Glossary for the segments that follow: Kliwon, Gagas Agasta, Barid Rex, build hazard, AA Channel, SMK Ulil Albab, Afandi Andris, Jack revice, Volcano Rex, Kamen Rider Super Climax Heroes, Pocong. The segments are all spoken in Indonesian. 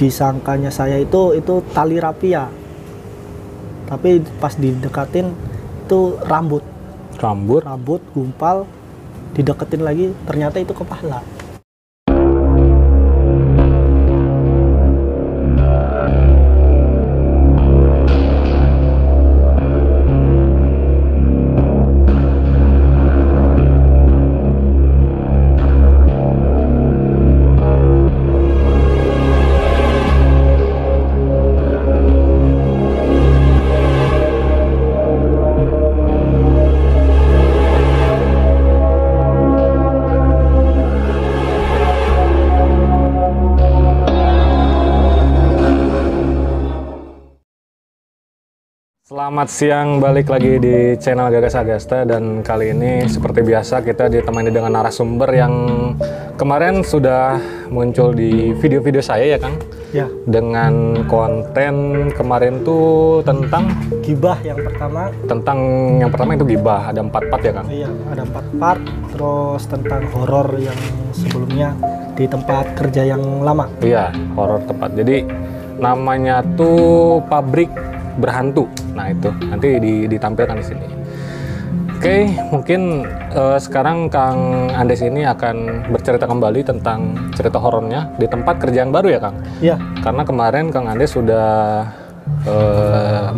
disangkanya saya itu tali rapia, tapi pas didekatin itu rambut gumpal, dideketin lagi ternyata itu kepala. Selamat siang, balik lagi di channel Gagas Agasta, dan kali ini seperti biasa kita ditemani dengan narasumber yang kemarin sudah muncul di video-video saya, ya Kang? Ya. Dengan konten kemarin tuh tentang gibah yang pertama. Itu gibah, ada 4 part ya Kang? Iya, ada 4 part, terus tentang horor yang sebelumnya di tempat kerja yang lama. Iya, horor tempat. Jadi namanya tuh pabrik berhantu. Nah itu nanti ditampilkan di sini. Oke, mungkin sekarang Kang Andris ini akan bercerita kembali tentang cerita horornya di tempat kerjaan baru ya Kang? Iya. Karena kemarin Kang Andris sudah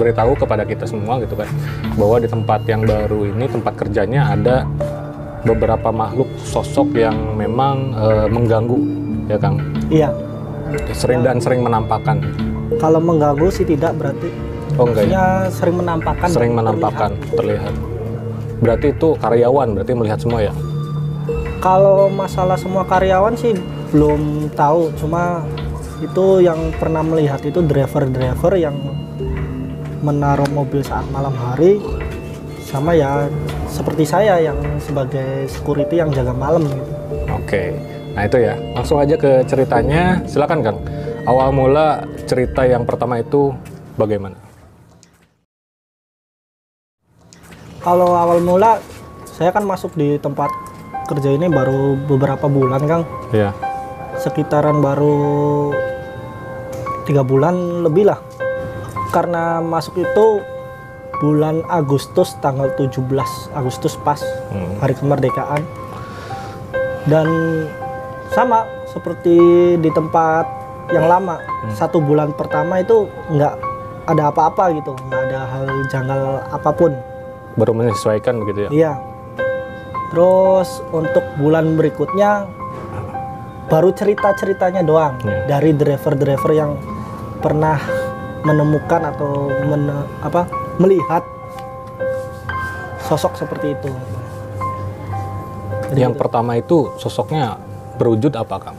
beritahu kepada kita semua gitu kan, bahwa di tempat yang baru ini tempat kerjanya ada beberapa makhluk sosok yang memang mengganggu ya Kang? Iya. Dan sering menampakkan. Kalau mengganggu sih tidak berarti. Oh, maksudnya sering menampakkan terlihat. Berarti itu karyawan, berarti melihat semua ya? Kalau masalah semua karyawan sih belum tahu, cuma itu yang pernah melihat itu driver-driver yang menaruh mobil saat malam hari, sama ya seperti saya yang sebagai security yang jaga malam gitu. Oke, nah itu ya, langsung aja ke ceritanya, silakan Kang. Awal mula cerita yang pertama itu bagaimana? Kalau awal mula, saya kan masuk di tempat kerja ini baru beberapa bulan, Kang. Iya. Sekitaran baru 3 bulan lebih lah. Karena masuk itu bulan Agustus, tanggal 17 Agustus pas hari kemerdekaan. Dan sama seperti di tempat yang lama, 1 bulan pertama itu nggak ada apa-apa gitu, nggak ada hal janggal apapun. Baru menyesuaikan begitu ya? Iya. Terus untuk bulan berikutnya baru cerita-ceritanya doang dari driver-driver yang pernah menemukan atau melihat sosok seperti itu. Jadi yang itu. Pertama itu sosoknya berwujud apa Kang?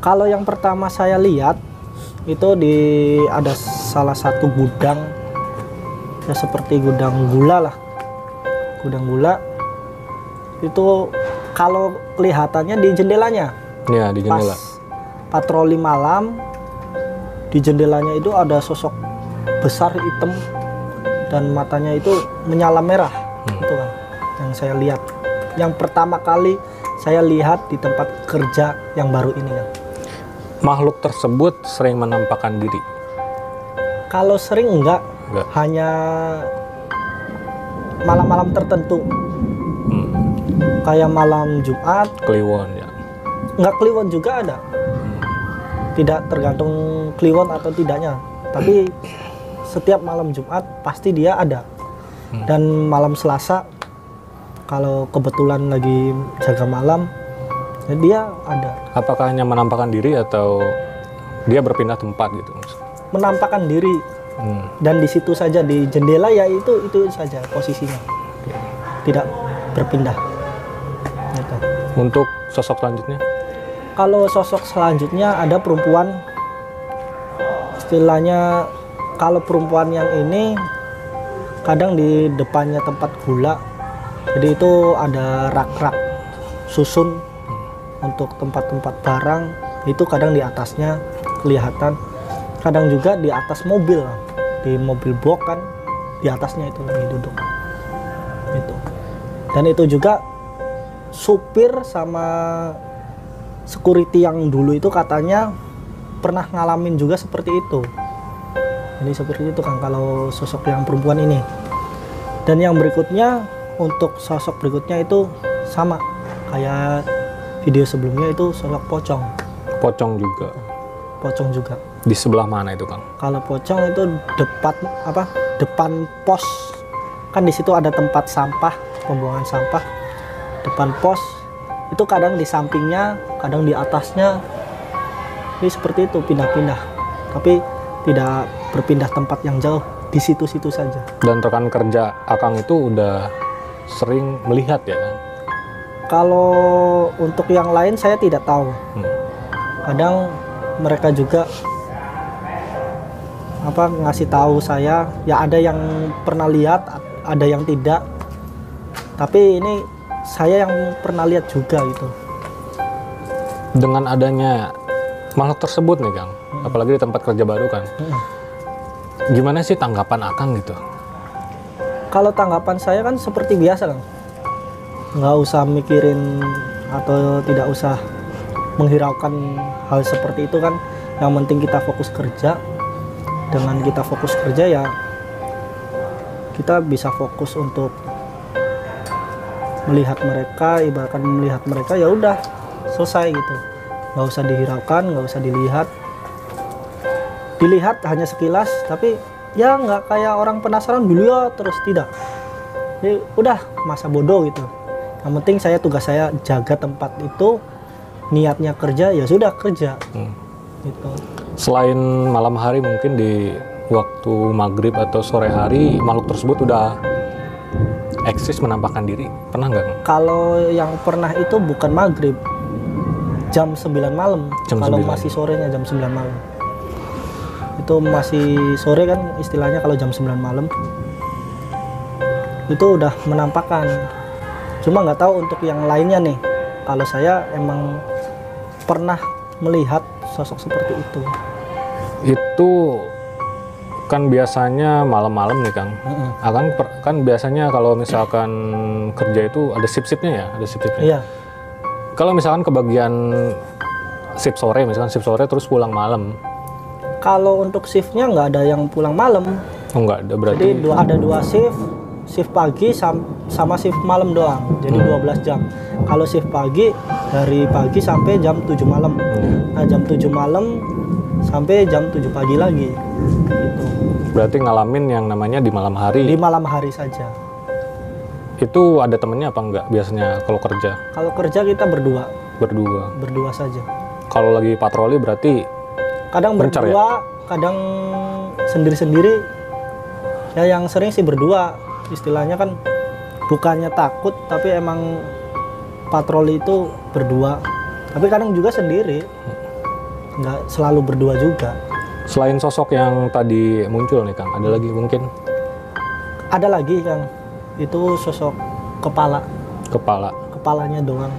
Kalau yang pertama saya lihat itu ada salah satu gudang ya, seperti gudang gula lah. Gudang gula itu kalau kelihatannya di jendelanya, ya, di jendela. Pas patroli malam di jendelanya itu ada sosok besar hitam dan matanya itu menyala merah, itu kan yang saya lihat. Yang pertama kali saya lihat di tempat kerja yang baru ini kan. Makhluk tersebut sering menampakkan diri. Kalau sering enggak. Hanya malam-malam tertentu, kayak malam Jumat, Kliwon ya? Nggak, Kliwon juga ada, tidak tergantung Kliwon atau tidaknya, tapi setiap malam Jumat pasti dia ada, dan malam Selasa kalau kebetulan lagi jaga malam dia ada. Apakah hanya menampakkan diri atau dia berpindah tempat gitu? Menampakkan diri. Dan di situ saja, di jendela ya, itu saja posisinya, tidak berpindah gitu. Untuk sosok selanjutnya? Kalau sosok selanjutnya ada perempuan, istilahnya kalau perempuan yang ini kadang di depannya tempat gula, jadi itu ada rak-rak susun untuk tempat-tempat barang, itu kadang di atasnya kelihatan, kadang juga di atas mobil, di mobil box kan, di atasnya itu lagi duduk itu. Dan itu juga supir sama security yang dulu itu katanya pernah ngalamin juga seperti itu. Jadi seperti itu Kang, kalau sosok yang perempuan ini. Dan yang berikutnya, untuk sosok berikutnya itu sama kayak video sebelumnya, itu sosok pocong. Pocong juga. Pocong juga. Di sebelah mana itu Kang? Kalau pocong itu depan apa? Depan pos. Kan di situ ada tempat sampah, pembuangan sampah. Depan pos itu kadang di sampingnya, kadang di atasnya. Ini seperti itu pindah-pindah. Tapi tidak berpindah tempat yang jauh, di situ-situ saja. Dan rekan kerja Akang itu udah sering melihat ya kan? Kalau untuk yang lain saya tidak tahu. Kadang mereka juga apa ngasih tahu saya, ya ada yang pernah lihat, ada yang tidak. Tapi ini saya yang pernah lihat juga gitu. Dengan adanya makhluk tersebut nih Kang, apalagi di tempat kerja baru kan, gimana sih tanggapan Akang gitu? Kalau tanggapan saya kan seperti biasa Kang, nggak usah mikirin atau tidak usah menghiraukan hal seperti itu kan. Yang penting kita fokus kerja. Dengan kita fokus kerja ya kita bisa fokus untuk melihat mereka, ibaratkan melihat mereka ya udah selesai gitu. Nggak usah dihiraukan, nggak usah dilihat. Dilihat hanya sekilas, tapi ya nggak kayak orang penasaran dulu ya terus, tidak. Jadi udah masa bodoh gitu. Yang penting saya tugas saya jaga tempat itu, niatnya kerja ya sudah kerja. Gitu. Selain malam hari mungkin di waktu maghrib atau sore hari makhluk tersebut udah eksis menampakkan diri, pernah nggak? Kalau yang pernah itu bukan maghrib, jam 9 malam. Kalau masih sorenya jam 9 malam. Itu masih sore kan istilahnya, kalau jam 9 malam itu udah menampakkan. Cuma nggak tahu untuk yang lainnya nih. Kalau saya emang pernah melihat sosok seperti itu. Itu kan biasanya malam-malam nih Kang. Kan biasanya kalau misalkan kerja itu ada sip-sipnya ya, ada sip-sipnya. Iya. Kalau misalkan kebagian sip sore, misalkan sip sore terus pulang malam. Kalau untuk shiftnya nggak ada yang pulang malam. Oh, nggak ada berarti. Jadi ada dua shift, shift pagi sama shift malam doang. Jadi 12 jam. Kalau shift pagi dari pagi sampai jam 7 malam. Nah, jam 7 malam sampai jam 7 pagi lagi. Gitu. Berarti ngalamin yang namanya di malam hari. Di malam hari saja. Itu ada temennya apa enggak biasanya kalau kerja? Kalau kerja kita berdua. Berdua. Berdua saja. Kalau lagi patroli berarti kadang berdua, ya? Kadang sendiri-sendiri. Ya yang sering sih berdua. Istilahnya kan bukannya takut, tapi emang patroli itu berdua. Tapi kadang juga sendiri. Nggak selalu berdua juga. Selain sosok yang tadi muncul nih Kang, ada lagi mungkin? Ada lagi Kang. Itu sosok kepala. Kepala? Kepalanya doang.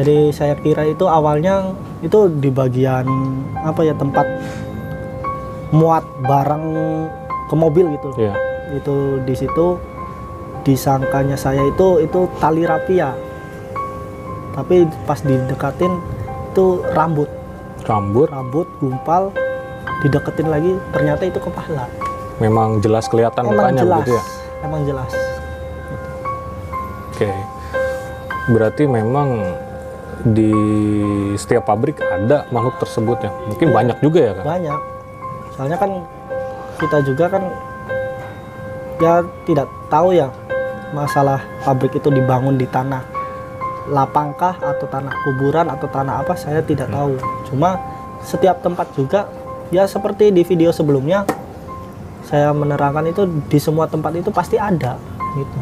Jadi saya kira itu awalnya itu di bagian apa ya, tempat muat barang ke mobil gitu. Yeah. Itu di situ disangkanya saya itu tali rapia. Tapi pas didekatin itu rambut. Rambut? Rambut gumpal, dideketin lagi ternyata itu kepala. Memang jelas kelihatan mukanya gitu ya. Emang jelas. Oke. Berarti memang di setiap pabrik ada makhluk tersebut ya? Mungkin ya, banyak juga ya kan? Banyak. Soalnya kan kita juga kan ya tidak tahu ya masalah pabrik itu dibangun di tanah lapangkah atau tanah kuburan atau tanah apa, saya tidak tahu. Cuma setiap tempat juga ya seperti di video sebelumnya saya menerangkan itu di semua tempat itu pasti ada gitu.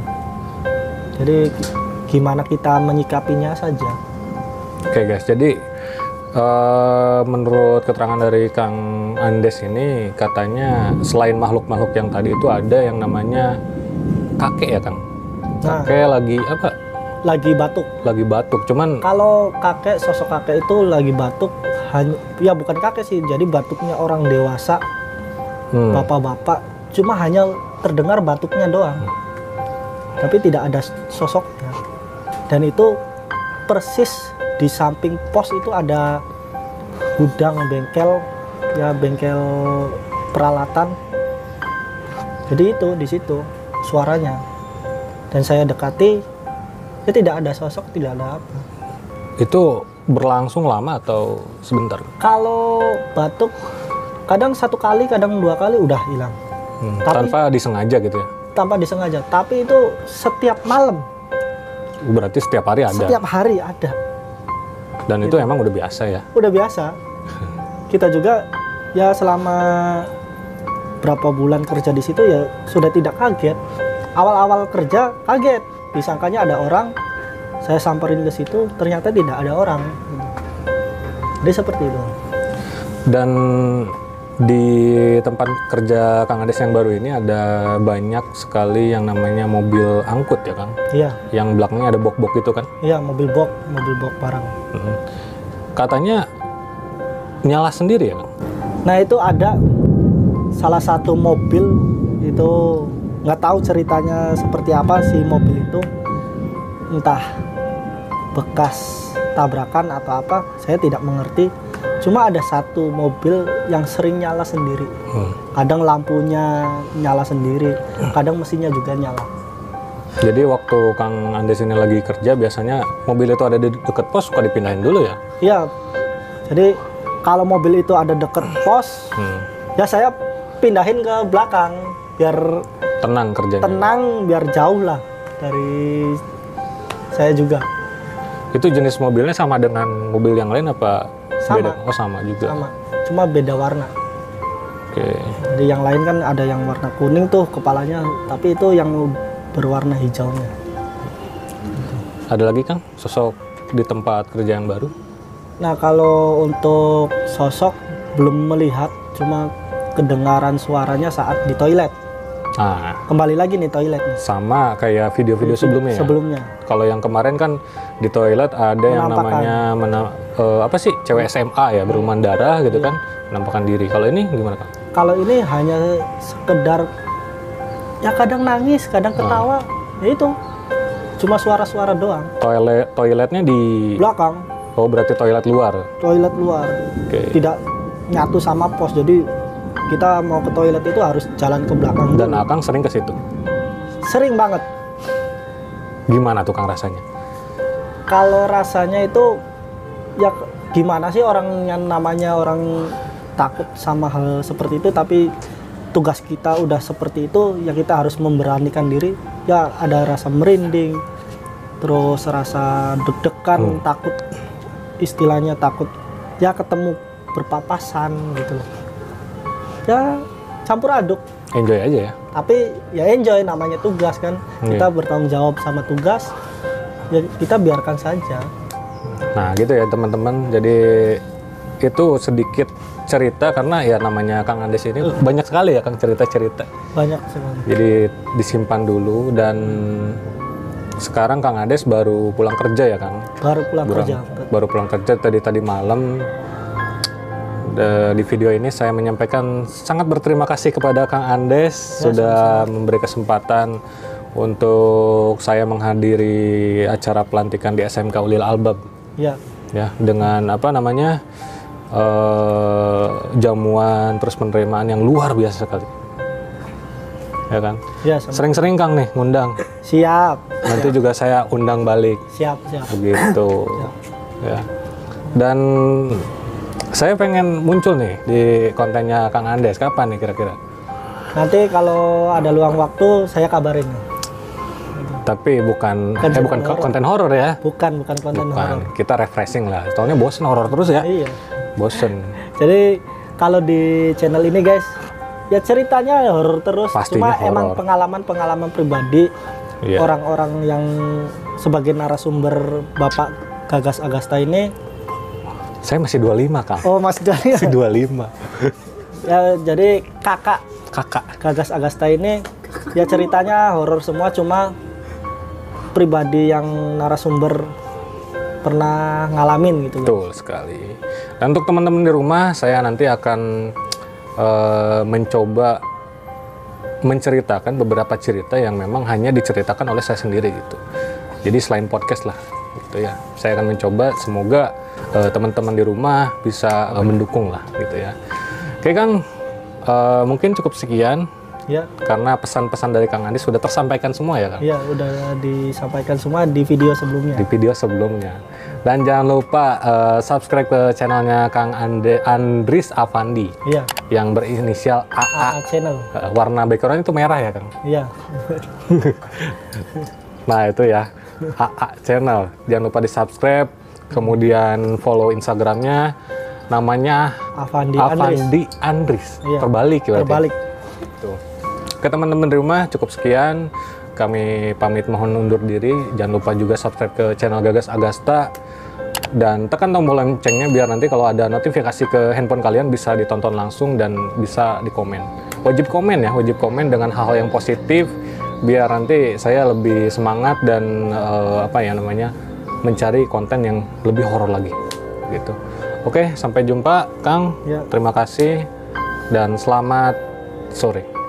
Jadi gimana kita menyikapinya saja. Oke guys, jadi menurut keterangan dari Kang Andes ini katanya selain makhluk-makhluk yang tadi itu ada yang namanya kakek ya Kang? Kakek lagi apa? Lagi batuk. Lagi batuk, cuman... Kalau kakek, sosok kakek itu lagi batuk, ya bukan kakek sih, jadi batuknya orang dewasa, bapak-bapak, cuma hanya terdengar batuknya doang. Tapi tidak ada sosoknya. Dan itu persis di samping pos itu ada gudang, bengkel, ya bengkel peralatan. Jadi itu di situ suaranya. Dan saya dekati, ya tidak ada sosok, tidak ada apa. Itu berlangsung lama atau sebentar? Kalau batuk, kadang satu kali, kadang dua kali udah hilang. Tapi, tanpa disengaja gitu ya? Tanpa disengaja, tapi itu setiap malam. Berarti setiap hari ada? Setiap hari ada. Dan gitu. Itu emang udah biasa ya? Udah biasa. Kita juga ya selama berapa bulan kerja di situ ya sudah tidak kaget. Awal-awal kerja kaget, disangkanya ada orang. Saya samperin ke situ, ternyata tidak ada orang. Jadi seperti itu. Dan di tempat kerja Kang Andes yang baru ini ada banyak sekali yang namanya mobil angkut ya Kang? Iya. Yang belakangnya ada box-box itu kan? Iya, mobil box barang. Katanya nyala sendiri ya Kang? Nah itu ada salah satu mobil itu, nggak tahu ceritanya seperti apa si mobil itu. Entah bekas tabrakan atau apa, saya tidak mengerti. Cuma ada satu mobil yang sering nyala sendiri. Kadang lampunya nyala sendiri, kadang mesinnya juga nyala. Jadi waktu Kang Andes ini lagi kerja, biasanya mobil itu ada di dekat pos, suka dipindahin dulu ya? Iya, jadi kalau mobil itu ada dekat pos, ya saya pindahin ke belakang, biar tenang kerjanya. Tenang, biar jauh lah dari saya juga. Itu jenis mobilnya sama dengan mobil yang lain apa? Sama. Beda. Oh sama juga. Sama. Cuma beda warna. Oke. Okay. Jadi yang lain kan ada yang warna kuning tuh kepalanya, tapi itu yang berwarna hijaunya. Ada lagi Kang sosok di tempat kerjaan baru? Nah kalau untuk sosok belum melihat, cuma kedengaran suaranya saat di toilet. Nah, kembali lagi nih toilet. Sama kayak video-video sebelumnya. Sebelumnya. Ya? Kalau yang kemarin kan di toilet ada yang namanya apa sih, cewek SMA ya, berumah darah gitu kan, menampakkan diri. Kalau ini gimana Kang? Kalau ini hanya sekedar ya kadang nangis, kadang ketawa, ya itu cuma suara-suara doang. Toiletnya di belakang. Oh berarti toilet luar. Toilet luar. Okay. Tidak nyatu sama pos, jadi kita mau ke toilet itu harus jalan ke belakang. Dan Akang sering ke situ? Sering banget. Gimana tuh Kang rasanya? Kalau rasanya itu ya gimana sih, orang yang namanya orang takut sama hal seperti itu, tapi tugas kita udah seperti itu ya kita harus memberanikan diri. Ya ada rasa merinding, terus rasa deg-degan, takut, istilahnya takut ya ketemu berpapasan gitu loh. Ya campur aduk, enjoy aja ya. Tapi ya enjoy, namanya tugas kan, kita bertanggung jawab sama tugas, ya kita biarkan saja. Nah gitu ya teman-teman, jadi itu sedikit cerita karena ya namanya Kang Andes ini banyak sekali ya Kang cerita-cerita. Banyak sekali. Jadi disimpan dulu dan sekarang Kang Andes baru pulang kerja ya Kang? Baru pulang kerja. Baru pulang kerja tadi malam. Di video ini saya menyampaikan sangat berterima kasih kepada Kang Andes ya, sudah memberi kesempatan untuk saya menghadiri acara pelantikan di SMK Ulil Albab. Ya. Ya, dengan apa namanya jamuan terus penerimaan yang luar biasa sekali. Ya kan? Ya, sering-sering Kang nih ngundang. Siap. Nanti juga saya undang balik. Siap, siap. Begitu. Siap. Ya. Dan saya pengen muncul nih di kontennya Kang Andes, kapan nih kira-kira? Nanti kalau ada luang waktu saya kabarin. Tapi bukan konten horor ya? Bukan konten horor. Kita refreshing lah, soalnya bosen horor terus ya? Iya. Bosen. Jadi kalau di channel ini guys, ya ceritanya horor terus. Pastinya cuma horror. Emang pengalaman-pengalaman pribadi orang-orang yang sebagai narasumber Bapak Gagas Agasta ini. Saya masih 25, Kang. Oh, masih 25. Masih 25. Ya, jadi kakak Gagas Agasta ini ya ceritanya horor semua, cuma pribadi yang narasumber pernah ngalamin gitu. Betul sekali. Dan untuk teman-teman di rumah, saya nanti akan mencoba menceritakan beberapa cerita yang memang hanya diceritakan oleh saya sendiri gitu. Jadi selain podcast lah gitu ya. Saya akan mencoba, semoga teman-teman di rumah bisa mendukung lah gitu ya. Oke Kang, mungkin cukup sekian. Ya. Karena pesan-pesan dari Kang Andris sudah tersampaikan semua ya Kang? Iya, sudah disampaikan semua di video sebelumnya. Di video sebelumnya. Dan jangan lupa subscribe ke channelnya Kang Andris Afandi. Iya. Yang berinisial AA Channel. Warna background itu merah ya Kang? Iya. Nah itu ya, AA Channel. Jangan lupa di subscribe, kemudian follow Instagramnya. Namanya Afandi Andris. Afandi Andris. Iya. Terbalik ya berarti? Terbalik. Tuh. Oke teman-teman di rumah, cukup sekian. Kami pamit mohon undur diri. Jangan lupa juga subscribe ke channel Gagas Agasta. Dan tekan tombol loncengnya biar nanti kalau ada notifikasi ke handphone kalian bisa ditonton langsung dan bisa dikomen. Wajib komen ya, wajib komen dengan hal-hal yang positif. Biar nanti saya lebih semangat dan mencari konten yang lebih horor lagi gitu. Oke, sampai jumpa Kang. Ya. Terima kasih dan selamat sore.